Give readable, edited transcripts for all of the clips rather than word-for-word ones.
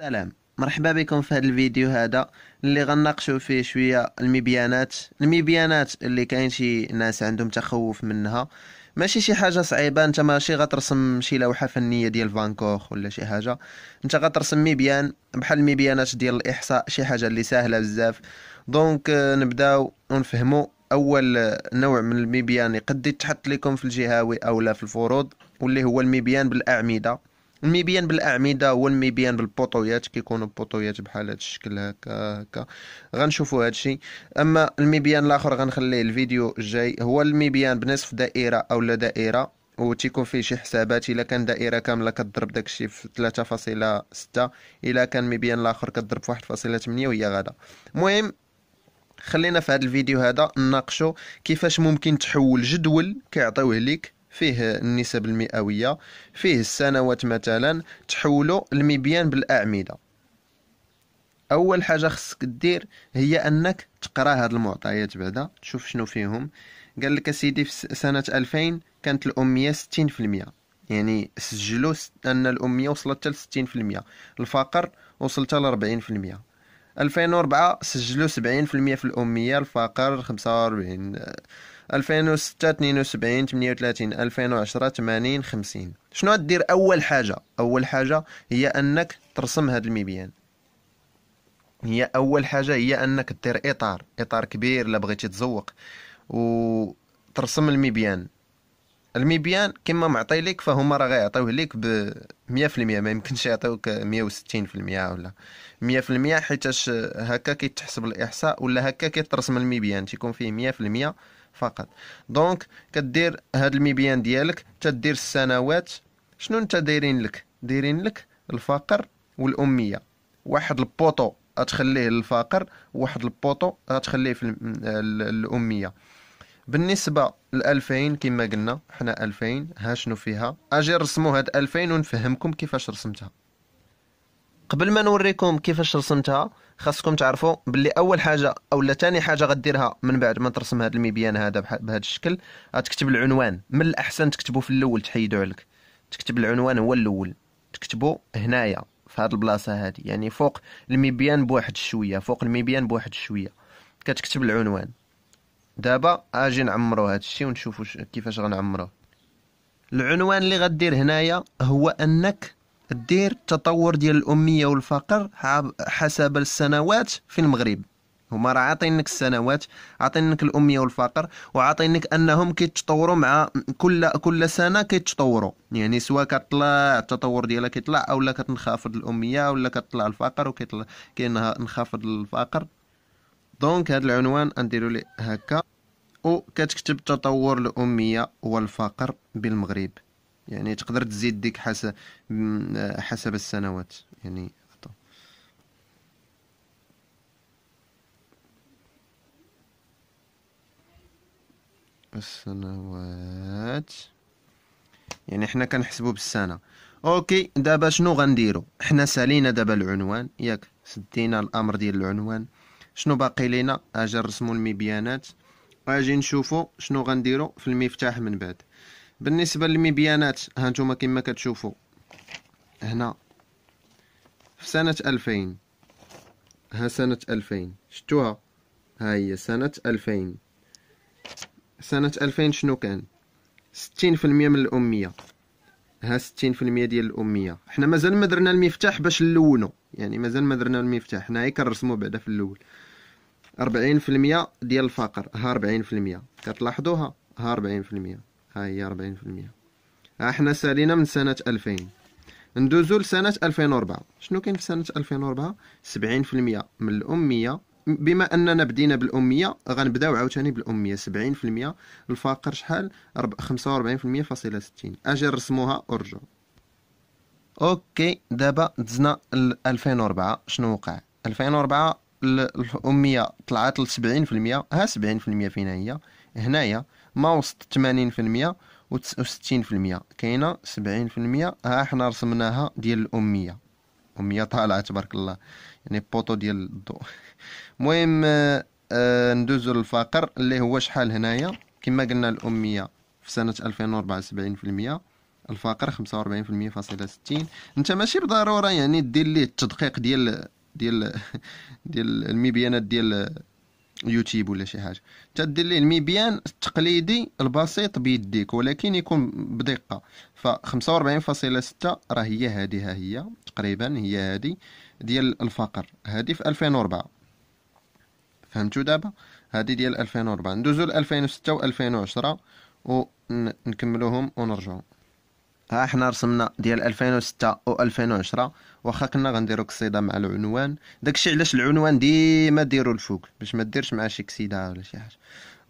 سلام، مرحبا بكم في هذا الفيديو هذا اللي غنناقشوا فيه شويه المبيانات اللي كاين شي ناس عندهم تخوف منها. ماشي شي حاجه صعيبه، انت ماشي غترسم شي لوحه فنيه ديال فان كوخ ولا شي حاجه، انت غترسم مبيان بحال المبيانات ديال الاحصاء، شي حاجه اللي سهله بزاف. دونك نبداو ونفهموا اول نوع من المبيان يقد يتحط لكم في الجهوي او لا في الفروض، واللي هو المبيان بالاعمده. المبيان بالاعمده هو المبيان بالبوطويات، كيكونوا بوطويات بحال هذا الشكل هكا غنشوفوا هذا الشيء. اما المبيان الاخر غنخليه الفيديو الجاي، هو المبيان بنصف دائره او لا دائره، وتيكون فيه شي حسابات. الا كان دائره كامله كضرب داكشي في 3.6، الا كان مبيان الاخر كضرب في 1.8 وهي غاده. المهم خلينا في هذا الفيديو هذا نناقشوا كيفاش ممكن تحول جدول كيعطيوه ليك فيه النسب المئوية، فيه السنوات مثلا، تحولوا المبيان بالأعمدة. أول حاجة خصك دير هي أنك تقرا هاد المعطيات بعدا، تشوف شنو فيهم. قال لك أسيدي في سنة 2000 كانت الأمية 60%، يعني سجلوا أن الأمية وصلت ل 60%، الفقر وصلت ل 40%. 2004 سجلوا 70% في الأمية، الفقر 45. 2006 72 38. 2010 80 50. شنو غدير اول حاجه؟ اول حاجه هي انك ترسم هذا المبيان، هي اول حاجه هي انك دير اطار كبير الا بغيتي تزوق وترسم المبيان كما معطي لك، فهما راه غيعطيوه لك ب 100%، ما يمكنش يعطيوك 160% ولا 100%، حيتاش هكا كيتحسب الاحصاء ولا هكا كيترسم المبيان، تيكون فيه 100% فقط. دونك كدير هاد المبيان ديالك، تدير السنوات. شنو انت دايرين لك الفقر والاميه، واحد البوطو غتخليه للفقر وواحد البوطو غتخليه في الاميه. بالنسبه ل2000 كما قلنا حنا 2000 ها شنو فيها، اجي نرسموا هاد 2000 ونفهمكم كيفاش رسمتها. قبل ما نوريكم كيفاش رسمتها خاصكم تعرفوا باللي اول حاجه اولا ثاني حاجه غديرها من بعد ما ترسم هذا المبيان هذا بهذا الشكل، غتكتب العنوان. من الاحسن تكتبوا في الاول، تحيدوا عليك، تكتب العنوان هو الاول، تكتبوا هنايا في هذه البلاصه هذه، يعني فوق المبيان بواحد شويه كتكتب العنوان. دابا اجي نعمروا هذا الشيء ونشوفوا كيفاش غنعمروه. العنوان اللي غدير هنايا هو انك دير التطور ديال الاميه والفقر حسب السنوات في المغرب. هما راه عاطينك السنوات، عاطينك الاميه والفقر، وعاطينك انهم كيتطوروا مع كل سنه كيتطوروا، يعني سواء كطلع التطور ديالها كيطلع اولا كتنخفض الاميه ولا كطلع الفقر وكيطلع كينخفض الفقر. دونك هذا العنوان نديروا ليه هكا، وكتكتب تطور الاميه والفقر بالمغرب، يعني تقدر تزيد ديك حسب السنوات. يعني السنوات، يعني حنا كنحسبوا بالسنه. اوكي دابا شنو غنديروا؟ حنا سالينا دابا العنوان، ياك سدينا الامر ديال العنوان. شنو باقي لينا؟ اجي نرسموا المبيانات، اجي نشوفوا شنو غنديروا في المفتاح من بعد. بالنسبه للمبيانات ها نتوما كما كتشوفوا هنا في سنه 2000، ها سنه 2000 شفتوها، ها هي سنه 2000. سنه 2000 شنو كان؟ 60% من الاميه، ها 60% ديال الاميه. حنا مازال ما درنا المفتاح باش نلونو، يعني مازال ما درنا المفتاح، حنا غير كنرسمو بعدا في الاول. 40% ديال الفقر، ها 40% كتلاحظوها، ها 40%، ها هي 40%. ها حنا سالينا من سنة 2000، ندوزو لسنة 2004. شنو كاين في سنة 2004؟ 70% من الأمية، بما أننا بدينا بالأمية غنبداو عاوتاني بالأمية. 70%، الفقر شحال؟ 45.60. أجي نرسموها ونرجعو. أوكي دابا دزنا ل 2004، شنو وقع؟ 2004 الأمية طلعت ل 70%، ها 70% فينا هي؟ هنايا ما وسط 80% و 60%، كاينه 70%. ها حنا رسمناها ديال الاميه، اميه طالعه تبارك الله، يعني بوطو ديال الضوء. المهم ندوزو للفقر اللي هو شحال هنايا، كما قلنا الاميه في سنه 2004 70%، الفقر 45.60. انت ماشي بالضروره يعني دير ليه التدقيق ديال ديال ديال المبيانات ديال يوتيوب ولا شي حاجه، تدير ليه المبيان التقليدي البسيط بيديك ولكن يكون بدقه. ف 45.6 راه هي هذه، ها هي تقريبا هي هذه ديال الفقر، هذه في 2004. فهمتوا دابا؟ هذه ديال 2004. ندوزو ل 2006 و 2010 ونكملوهم ونرجعو. ها حنا رسمنا ديال 2006 و 2010، واخا كنا غنديرو كسيده مع العنوان، داكشي علاش العنوان ديما ديرو الفوق باش ما ديرش مع شي كسيده ولا شي حاجه.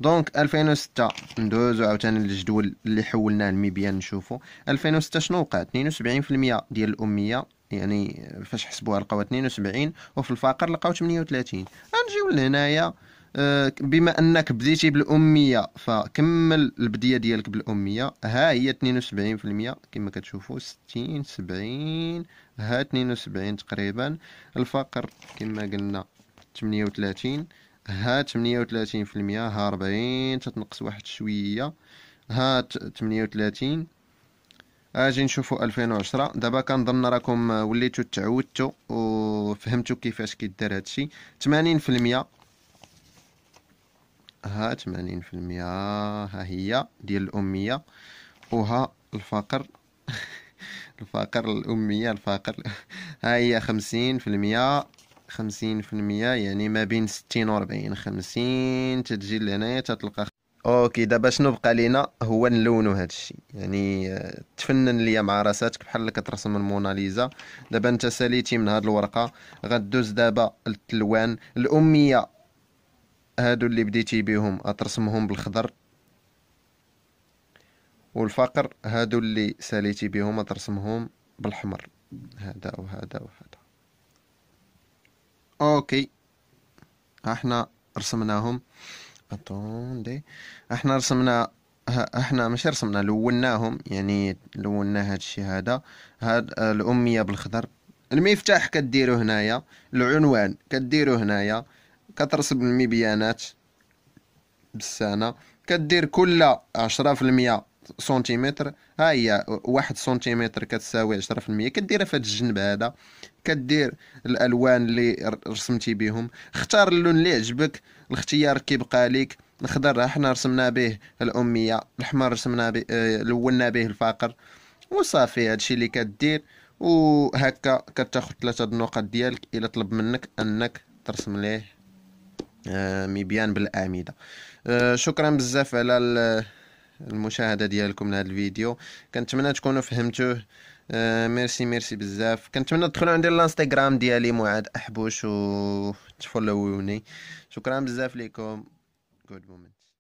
دونك 2006 ندوزو عاوتاني للجدول اللي حولناه للمبيان نشوفو 2006 شنو وقع. 72% ديال الاميه، يعني فاش حسبوها لقاو 72، وفي الفقر لقاو 38. غنجيو لهنايا، بما انك بديتي بالاميه فكمل البديه ديالك بالاميه. ها هي 72% كما كتشوفوا، 60 70 ها 72 تقريبا. الفقر كما قلنا 38، ها 38%، ها 40 تتنقص واحد شويه، ها 38. اجي نشوفوا 2010. دابا كنظن راكم وليتو تعودتوا وفهمتوا كيفاش كيدار هادشي. 80%، ها 80%، ها هي ديال الأمية وها الفقر الفقر الأمية الفقر. ها هي 50%، 50% يعني ما بين 60 و 40، 50 تتجي لهنايا تتلقى. اوكي دابا شنو بقى لينا هو نلونو هادشي، يعني تفنن ليا مع راساتك بحال اللي كترسم الموناليزا. دابا انت ساليتي من هاد الورقة، غدوز دابا للتلوان. الأمية هادو اللي بديتي بيهم ترسمهم بالخضر، والفقر هادو اللي ساليتي بيهم ترسمهم بالحمر، هذا وهذا وهذا. اوكي احنا رسمناهم، اتوندي احنا رسمنا، احنا ماشي رسمنا، لوناهم، يعني لونا هادشي هذا. هاد الاميه بالخضر. المفتاح كديرو هنايا، العنوان كديرو هنايا، كترسم المبيانات بالسنه، كدير كل 10% سنتيمتر. ها هي 1 سنتيمتر كتساوي 10%، كديرها في هاد الجنب هذا. كدير الالوان اللي رسمتي بهم، اختار اللون اللي عجبك، الاختيار كيبقى ليك. الخضر حنا رسمنا به الاميه، الحمر رسمنا به لونا به الفقر، وصافي هادشي اللي كدير. وهكا كتاخد 3 النقط ديالك الا طلب منك انك ترسم ليه مبيان بالأعمدة. شكرا بزاف على المشاهدة ديالكم لهذا الفيديو، كنتمنى تكونوا فهمتوه. ميرسي بزاف. كنتمنى تدخلوا عندي الانستغرام ديالي معاد احبوش وتفولوني. شكرا بزاف ليكم. جود مومنت.